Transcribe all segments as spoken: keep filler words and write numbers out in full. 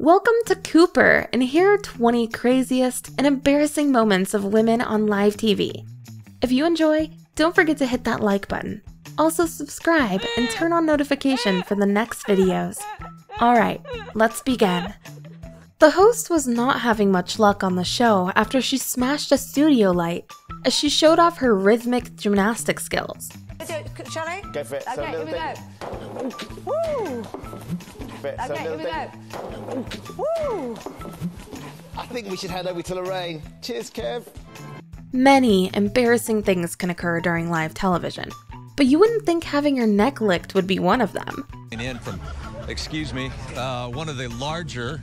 Welcome to Cooper, and here are twenty craziest and embarrassing moments of women on live T V. If you enjoy, don't forget to hit that like button. Also subscribe and turn on notification for the next videos. Alright, let's begin. The host was not having much luck on the show after she smashed a studio light as she showed off her rhythmic gymnastic skills. Shall I? Go for it. Okay, here we go. Woo! Okay, here we go. Woo! I think we should head over to Lorraine. Cheers, Kev. Many embarrassing things can occur during live television, but you wouldn't think having your neck licked would be one of them. In from, excuse me, uh, one of the larger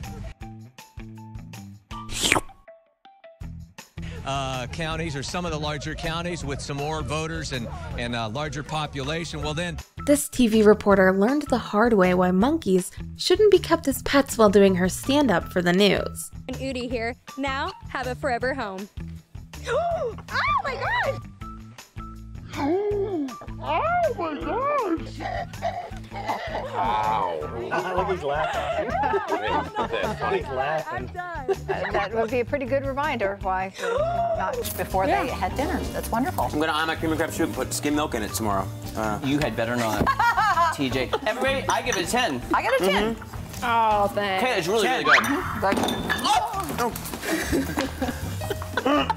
uh, counties, or some of the larger counties with some more voters and and uh, larger population. Well then. This T V reporter learned the hard way why monkeys shouldn't be kept as pets while doing her stand-up for the news. And Udi here, now have a forever home. Oh my gosh! Oh, oh my gosh! Wow. Look, he's laughing. He's laughing. I'm done. Uh, that would be a pretty good reminder why not before yeah. they had dinner. That's wonderful. I'm going to eye my cream and crab soup and put skim milk in it tomorrow. Uh, you had better not, T J. Everybody, I give it a ten. I got a ten. Mm-hmm. Oh, thanks. Okay, it's really, ten. Really good. Like, oh.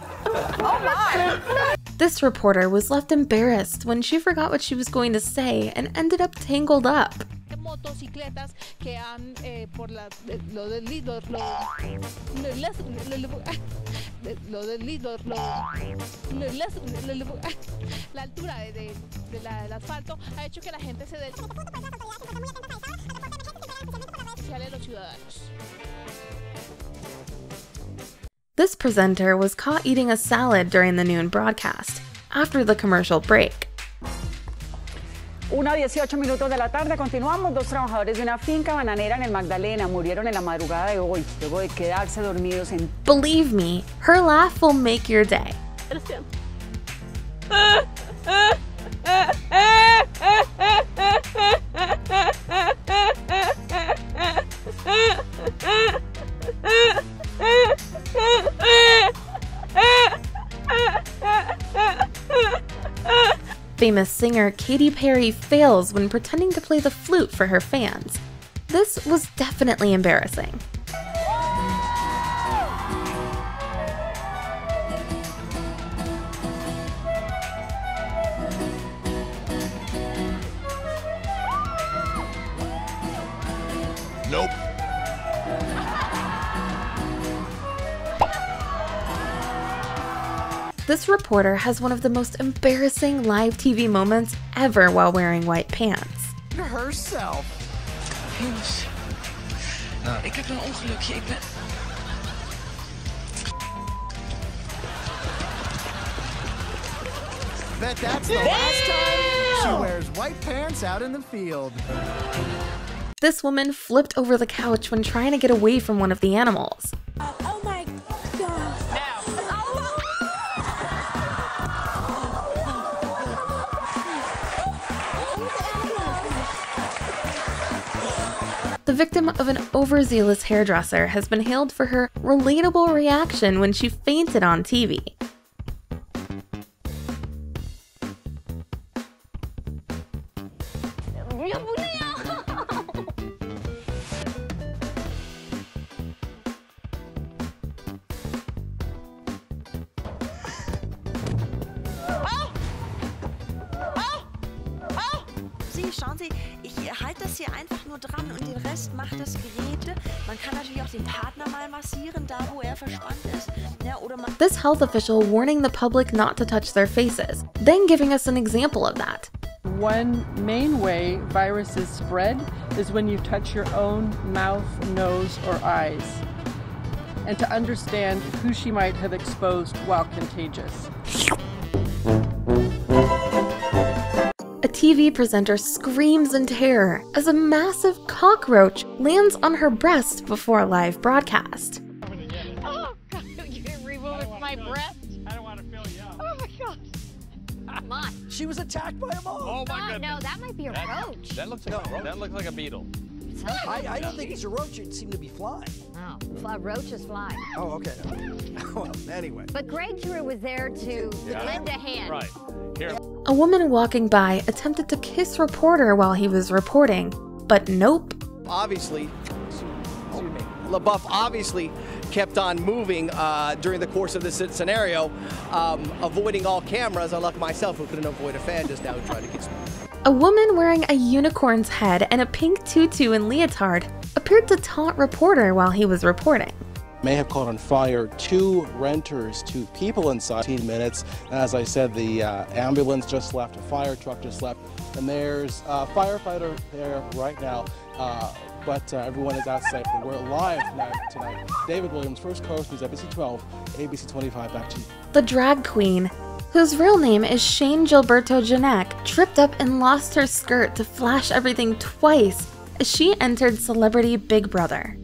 Oh, my. This reporter was left embarrassed when she forgot what she was going to say and ended up tangled up. This presenter was caught eating a salad during the noon broadcast after the commercial break. one dieciocho minutos de la tarde, continuamos. Dos trabajadores de una finca bananera en el Magdalena murieron en la madrugada de hoy, luego de quedarse dormidos en... Believe me, her laugh will make your day. Famous singer Katy Perry fails when pretending to play the flute for her fans. This was definitely embarrassing. Nope. This reporter has one of the most embarrassing live T V moments ever while wearing white pants. Herself. Jongens, ik heb een ongelukje. Ik ben. Bet that's the last time she wears white pants out in the field. This woman flipped over the couch when trying to get away from one of the animals. The victim of an overzealous hairdresser has been hailed for her relatable reaction when she fainted on T V. Schauen Sie, ich halte das hier einfach nur dran und den Rest macht das Gerät. Man kann natürlich auch den Partner mal massieren, da wo er verspannt ist. Ja, oder man This health official warning the public not to touch their faces, then giving us an example of that. One main way viruses spread is when you touch your own mouth, nose, or eyes. And to understand who she might have exposed while contagious. A T V presenter screams in terror as a massive cockroach lands on her breast before a live broadcast. Oh God, you didn't remove it from my breast? I don't want to fill you up. Oh my gosh. Mom. She was attacked by a mole. Oh my God, goodness. No, that might be a that, roach. That looks like no, a roach. That looks like a beetle. It's I, I don't think it's a roach. It'd seem to be flying. Oh, fly, roaches fly. Oh, okay. Well, anyway. But Greg Drew was there to yeah. lend a hand. Right. Here. A woman walking by attempted to kiss a reporter while he was reporting, but nope. Obviously, LaBeouf obviously kept on moving uh, during the course of this scenario, um, avoiding all cameras, unlike myself, who couldn't avoid a fan just now who tried to kiss me. A woman wearing a unicorn's head and a pink tutu and leotard appeared to taunt reporter while he was reporting. May have caught on fire two renters, two people inside fifteen minutes. As I said, the uh, ambulance just left, a fire truck just left, and there's a firefighter there right now. Uh, but uh, everyone is out safe. We're live tonight, tonight. David Williams, First Coast News, A B C twelve, A B C twenty-five, back to you. The drag queen, whose real name is Shane Gilberto Janek, tripped up and lost her skirt to flash everything twice as she entered Celebrity Big Brother.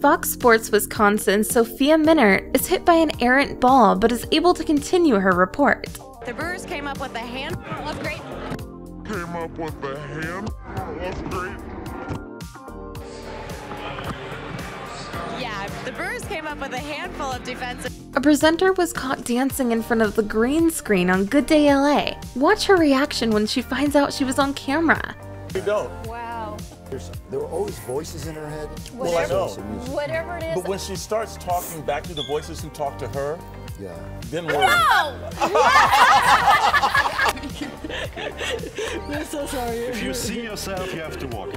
Fox Sports Wisconsin's Sophia Minnert is hit by an errant ball but is able to continue her report. The Brewers came up with a handful of great. Came up with a handful of great. Yeah, the Brewers came up with a handful of defensive. A presenter was caught dancing in front of the green screen on Good Day L A. Watch her reaction when she finds out she was on camera. You don't. Wow. There were always voices in her head. Whatever, well, I know. Whatever it is. But when she starts talking back to the voices who talk to her, yeah. Then worry. No! We're so sorry. If you see yourself, you have to walk.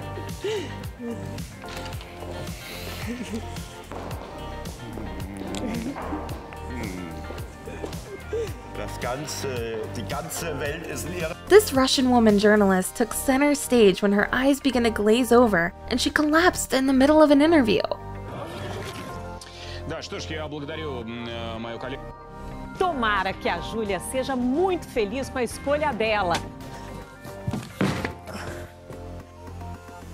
This Russian woman journalist took center stage when her eyes began to glaze over and she collapsed in the middle of an interview. Tomara que a Júlia seja muito feliz com a escolha dela.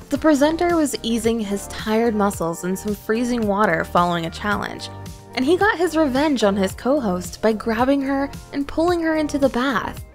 The presenter was easing his tired muscles in some freezing water following a challenge. And he got his revenge on his co-host by grabbing her and pulling her into the bath.